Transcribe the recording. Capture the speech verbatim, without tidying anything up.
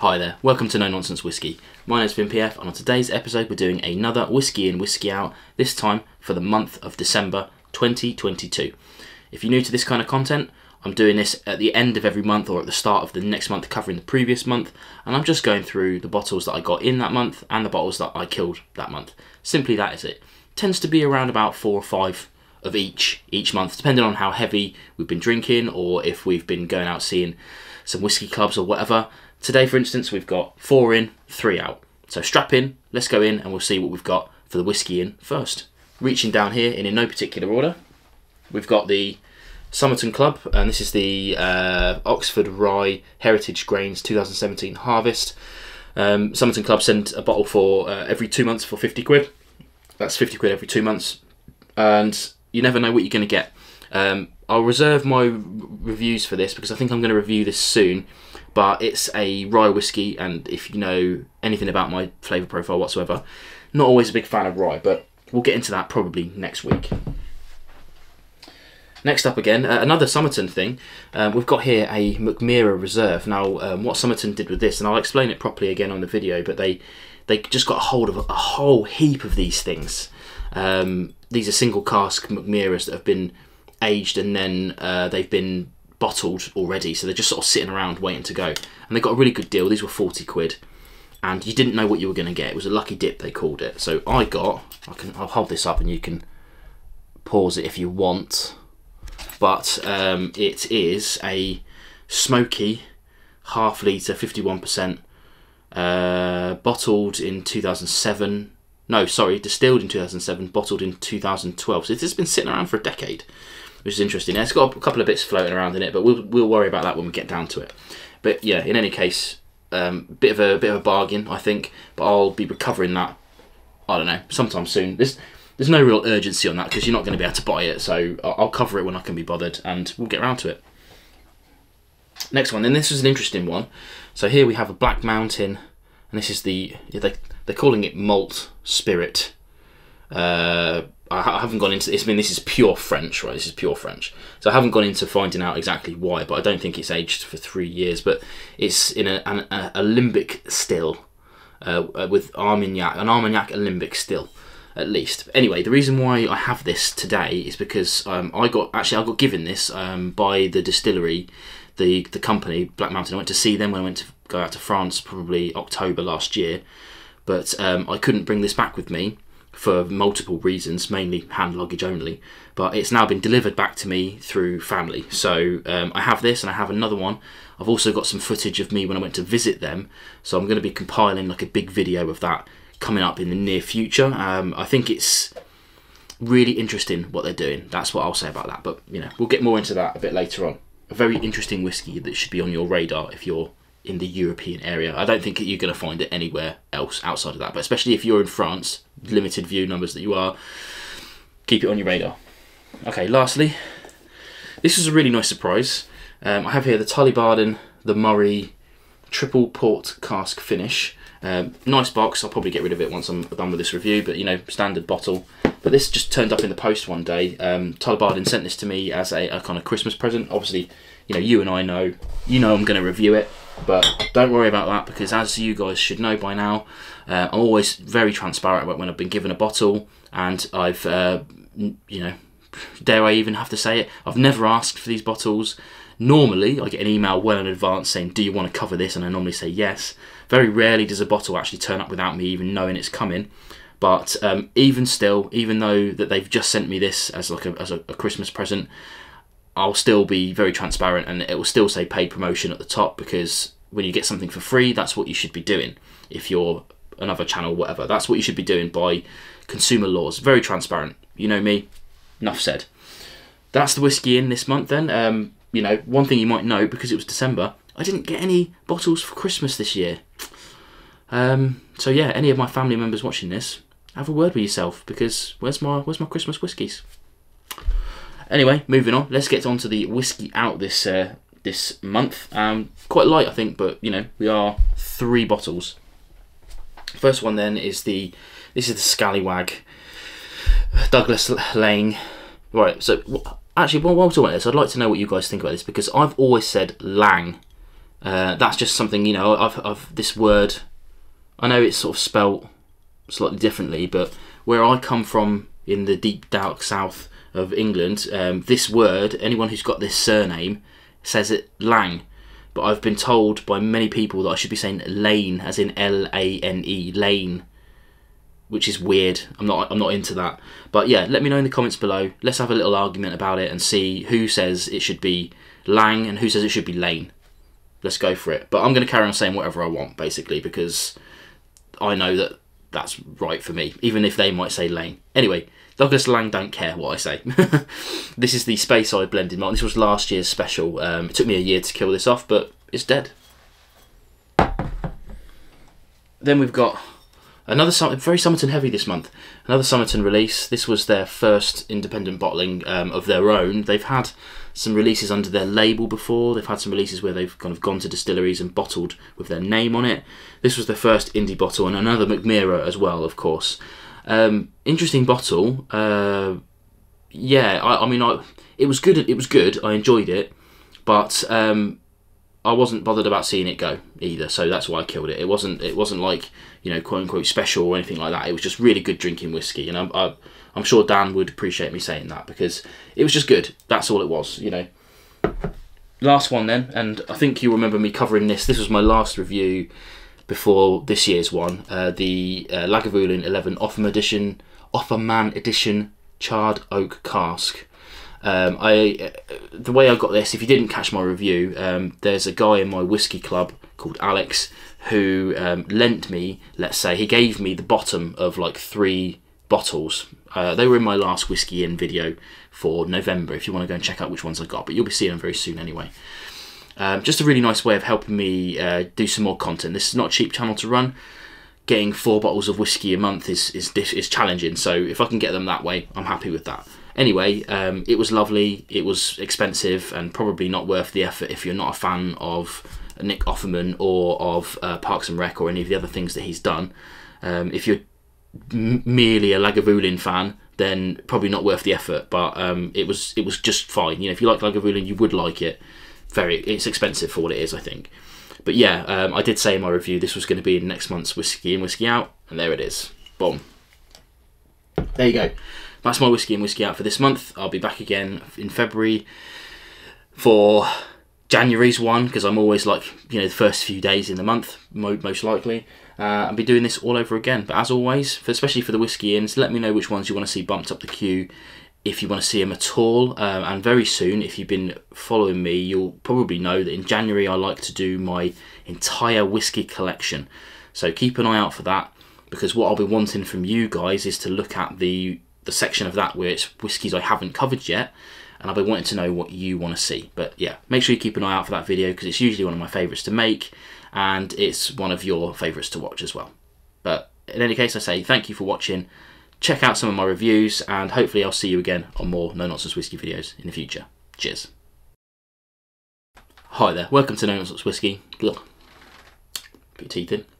Hi there, welcome to No Nonsense Whiskey. My name's Finn P F and on today's episode we're doing another Whisky In Whisky Out, this time for the month of December twenty twenty-two. If you're new to this kind of content, I'm doing this at the end of every month or at the start of the next month covering the previous month, and I'm just going through the bottles that I got in that month and the bottles that I killed that month. Simply that is it. Tends to be around about four or five of each, each month, depending on how heavy we've been drinking or if we've been going out seeing some whisky clubs or whatever. Today, for instance, we've got four in, three out. So strap in, let's go in and we'll see what we've got for the whiskey in first. Reaching down here, and in no particular order, we've got the Summerton Club, and this is the uh, Oxford Rye Heritage Grains two thousand seventeen Harvest. Um, Summerton Club send a bottle for uh, every two months for fifty quid. That's fifty quid every two months. And you never know what you're going to get. Um, I'll reserve my reviews for this because I think I'm going to review this soon. But it's a rye whiskey, and if you know anything about my flavour profile whatsoever, not always a big fan of rye, but we'll get into that probably next week. Next up again, uh, another Summerton thing. Um, we've got here a Mackmyra Reserve. Now, um, what Summerton did with this, and I'll explain it properly again on the video, but they, they just got a hold of a whole heap of these things. Um, these are single cask Mackmyras that have been aged and then uh, they've been bottled already, so they're just sort of sitting around waiting to go, and they got a really good deal. These were forty quid and you didn't know what you were going to get. It was a lucky dip, they called it. So I got, I can, I'll hold this up and you can pause it if you want, but um, it is a smoky half litre, fifty-one percent, uh, bottled in two thousand seven, no sorry distilled in two thousand seven, bottled in two thousand twelve, so it's been sitting around for a decade, which is interesting. It's got a couple of bits floating around in it, but we'll, we'll worry about that when we get down to it. But yeah, in any case, um, bit of a bit of a bargain, I think. But I'll be recovering that, I don't know, sometime soon. There's there's no real urgency on that because you're not going to be able to buy it, so I'll cover it when I can be bothered, and we'll get around to it. Next one, then this is an interesting one. So here we have a Black Mountain, and this is the they they're calling it malt spirit. Uh, I haven't gone into this. I mean, this is pure French, right? This is pure French. So I haven't gone into finding out exactly why, but I don't think it's aged for three years. But it's in a, an a, a limbic still, uh, with Armagnac, an Armagnac limbic still, at least. But anyway, the reason why I have this today is because um, I got actually I got given this um, by the distillery, the the company Black Mountain. I went to see them when I went to go out to France, probably October last year, but um, I couldn't bring this back with me for multiple reasons, mainly hand luggage only, but it's now been delivered back to me through family. So um, I have this and I have another one. I've also got some footage of me when I went to visit them, so I'm going to be compiling like a big video of that coming up in the near future. Um, I think it's really interesting what they're doing. That's what I'll say about that, but you know, we'll get more into that a bit later on. A very interesting whiskey that should be on your radar if you're in the European area. I don't think you're going to find it anywhere else outside of that, but especially if you're in France, limited view numbers that you are, keep it on your radar. Okay, lastly, this is a really nice surprise. Um, I have here the Tullibardine, the Murray triple port cask finish. Um, nice box. I'll probably get rid of it once I'm done with this review, but you know, standard bottle. But this just turned up in the post one day. Um, Tullibardine sent this to me as a, a kind of Christmas present. Obviously, you know, you and I know, you know I'm going to review it, but don't worry about that because as you guys should know by now, uh, I'm always very transparent about when I've been given a bottle, and I've, uh, you know, dare I even have to say it, I've never asked for these bottles. Normally, I get an email well in advance saying, do you want to cover this? And I normally say yes. Very rarely does a bottle actually turn up without me even knowing it's coming. But um, even still, even though that they've just sent me this as like a, as a, a Christmas present, I'll still be very transparent, and it will still say paid promotion at the top, because when you get something for free, that's what you should be doing. If you're another channel, whatever, that's what you should be doing by consumer laws. Very transparent. You know me, enough said. That's the whiskey in this month then. Um, you know, one thing you might know, because it was December, I didn't get any bottles for Christmas this year. Um, so yeah, any of my family members watching this, have a word with yourself, because where's my, where's my Christmas whiskies? Anyway, moving on, let's get on to the whiskey out this uh, this month. Um, quite light, I think, but you know, we are three bottles. First one then is the, this is the Scallywag, Douglas Laing. Right, so actually, while we're talking about this, I'd like to know what you guys think about this, because I've always said Lang Uh, that's just something, you know, I've, I've this word, I know it's sort of spelt slightly differently, but where I come from in the deep dark south of England, um, this word, anyone who's got this surname says it Lang, but I've been told by many people that I should be saying Lane, as in L A N E, Lane, which is weird. I'm not I'm not into that. But yeah, let me know in the comments below. Let's have a little argument about it and see who says it should be Lang and who says it should be Lane. Let's go for it. But I'm going to carry on saying whatever I want, basically, because I know that that's right for me, even if they might say Laing. Anyway, Douglas Laing don't care what I say. This is the Space Eye Blended Malt. This was last year's special. Um, it took me a year to kill this off, but it's dead. Then we've got another, very Summerton heavy this month, another Summerton release. This was their first independent bottling um, of their own. They've had some releases under their label before. They've had some releases where they've kind of gone to distilleries and bottled with their name on it. This was their first indie bottle, and another Mackmyra as well, of course. Um, interesting bottle. Uh, yeah, I, I mean, I, it was good. It was good. I enjoyed it, but um, I wasn't bothered about seeing it go either. So that's why I killed it. It wasn't. It wasn't like, you know, quote unquote special or anything like that. It was just really good drinking whiskey, and I'm. I, I'm sure Dan would appreciate me saying that, because it was just good. That's all it was, you know. Last one then, and I think you remember me covering this. This was my last review before this year's one. Uh, the uh, Lagavulin eleven Offerman Edition, Offerman Edition Charred Oak Cask. Um, I uh, the way I got this, if you didn't catch my review, um, there's a guy in my whiskey club called Alex who um, lent me, let's say, he gave me the bottom of like three bottles. Uh, they were in my last Whiskey In video for November, if you want to go and check out which ones I got, but you'll be seeing them very soon anyway. Um, just a really nice way of helping me uh, do some more content. This is not a cheap channel to run. Getting four bottles of whiskey a month is, is, is challenging, so if I can get them that way, I'm happy with that. Anyway, um, it was lovely, it was expensive, and probably not worth the effort if you're not a fan of Nick Offerman or of uh, Parks and Rec or any of the other things that he's done. Um, if you're merely a Lagavulin fan, then probably not worth the effort, but um, it was it was just fine. You know, if you like Lagavulin, you would like it. Very, it's expensive for what it is, I think. But yeah, um, I did say in my review this was going to be in next month's Whiskey In Whiskey Out, and there it is. Boom. There you go. That's my Whiskey In Whiskey Out for this month. I'll be back again in February for January's one, because I'm always like, you know, the first few days in the month, most likely. Uh, I'll be doing this all over again. But as always, for, especially for the Whiskey Ins, let me know which ones you want to see bumped up the queue, if you want to see them at all. Um, and very soon, if you've been following me, you'll probably know that in January I like to do my entire whiskey collection. So keep an eye out for that, because what I'll be wanting from you guys is to look at the, the section of that where it's whiskies I haven't covered yet. And I'll be wanting to know what you want to see. But yeah, make sure you keep an eye out for that video, because it's usually one of my favourites to make, and it's one of your favourites to watch as well. But in any case, I say thank you for watching. Check out some of my reviews, and hopefully I'll see you again on more No Nonsense Whiskey videos in the future. Cheers. Hi there, welcome to No Nonsense Whiskey. Ugh. Put your teeth in.